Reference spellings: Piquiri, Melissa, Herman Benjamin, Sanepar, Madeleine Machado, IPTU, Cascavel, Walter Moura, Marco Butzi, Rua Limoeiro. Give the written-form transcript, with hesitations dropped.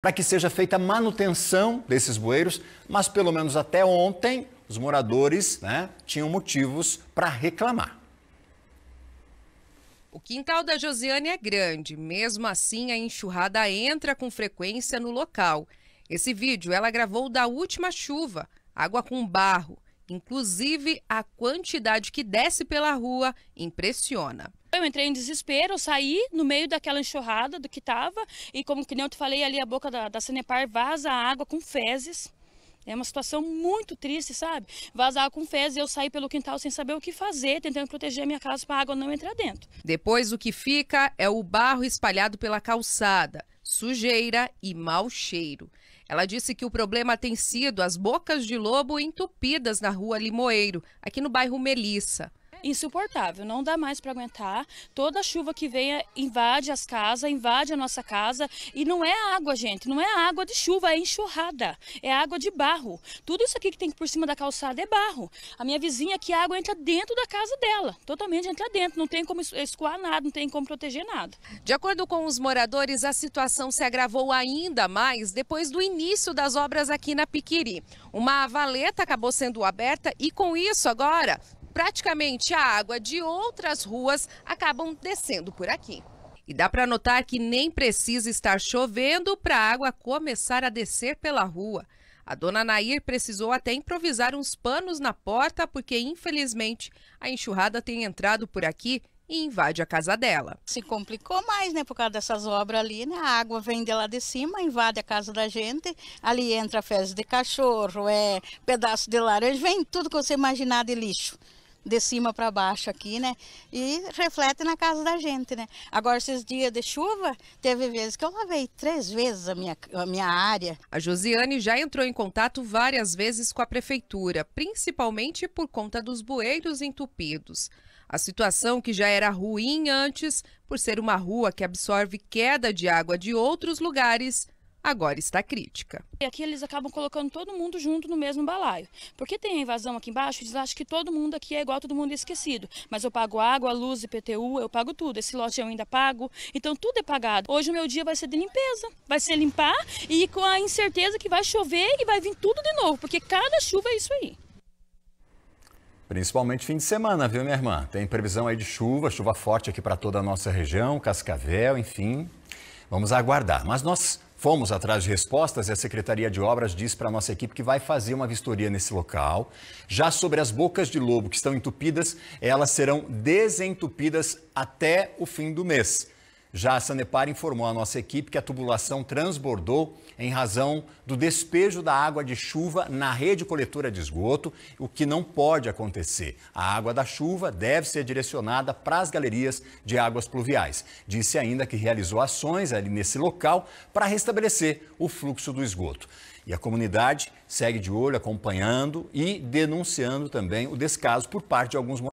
para que seja feita a manutenção desses bueiros, mas pelo menos até ontem os moradores, tinham motivos para reclamar. O quintal da Josiane é grande, mesmo assim a enxurrada entra com frequência no local. Esse vídeo ela gravou da última chuva, água com barro, inclusive a quantidade que desce pela rua impressiona. Eu entrei em desespero, saí no meio daquela enxurrada do que estava e como que nem eu te falei ali, a boca da Sanepar vaza água com fezes. É uma situação muito triste, sabe? Vaza água com fezes, eu saí pelo quintal sem saber o que fazer, tentando proteger a minha casa para a água não entrar dentro. Depois o que fica é o barro espalhado pela calçada, sujeira e mau cheiro. Ela disse que o problema tem sido as bocas de lobo entupidas na Rua Limoeiro, aqui no bairro Melissa. Insuportável, não dá mais para aguentar. Toda chuva que vem invade as casas, invade a nossa casa. E não é água, gente, não é água de chuva, é enxurrada, é água de barro. Tudo isso aqui que tem por cima da calçada é barro. A minha vizinha aqui, a água entra dentro da casa dela, totalmente entra dentro, não tem como escoar nada, não tem como proteger nada. De acordo com os moradores, a situação se agravou ainda mais depois do início das obras aqui na Piquiri. Uma valeta acabou sendo aberta e com isso agora praticamente a água de outras ruas acabam descendo por aqui. E dá para notar que nem precisa estar chovendo para a água começar a descer pela rua. A dona Nair precisou até improvisar uns panos na porta porque, infelizmente, a enxurrada tem entrado por aqui e invade a casa dela. Se complicou mais, né, por causa dessas obras ali, né? A água vem de lá de cima, invade a casa da gente, ali entra fezes de cachorro, pedaço de laranja, vem tudo que você imaginar de lixo. De cima para baixo aqui, né? E reflete na casa da gente, né? Agora, esses dias de chuva, teve vezes que eu lavei 3 vezes a minha área. A Josiane já entrou em contato várias vezes com a prefeitura, principalmente por conta dos bueiros entupidos. A situação que já era ruim antes, por ser uma rua que absorve queda de água de outros lugares, agora está crítica. E aqui eles acabam colocando todo mundo junto no mesmo balaio. Porque tem a invasão aqui embaixo, eles acham que todo mundo aqui é igual, todo mundo é esquecido. Mas eu pago água, luz, IPTU, eu pago tudo. Esse lote eu ainda pago, então tudo é pagado. Hoje o meu dia vai ser de limpeza, vai ser limpar e com a incerteza que vai chover e vai vir tudo de novo, porque cada chuva é isso aí. Principalmente fim de semana, viu, minha irmã? Tem previsão aí de chuva, chuva forte aqui para toda a nossa região, Cascavel, enfim. Vamos aguardar, mas nós fomos atrás de respostas e a Secretaria de Obras disse para a nossa equipe que vai fazer uma vistoria nesse local. Já sobre as bocas de lobo que estão entupidas, elas serão desentupidas até o fim do mês. Já a Sanepar informou à nossa equipe que a tubulação transbordou em razão do despejo da água de chuva na rede coletora de esgoto, o que não pode acontecer. A água da chuva deve ser direcionada para as galerias de águas pluviais. Disse ainda que realizou ações ali nesse local para restabelecer o fluxo do esgoto. E a comunidade segue de olho, acompanhando e denunciando também o descaso por parte de alguns moradores.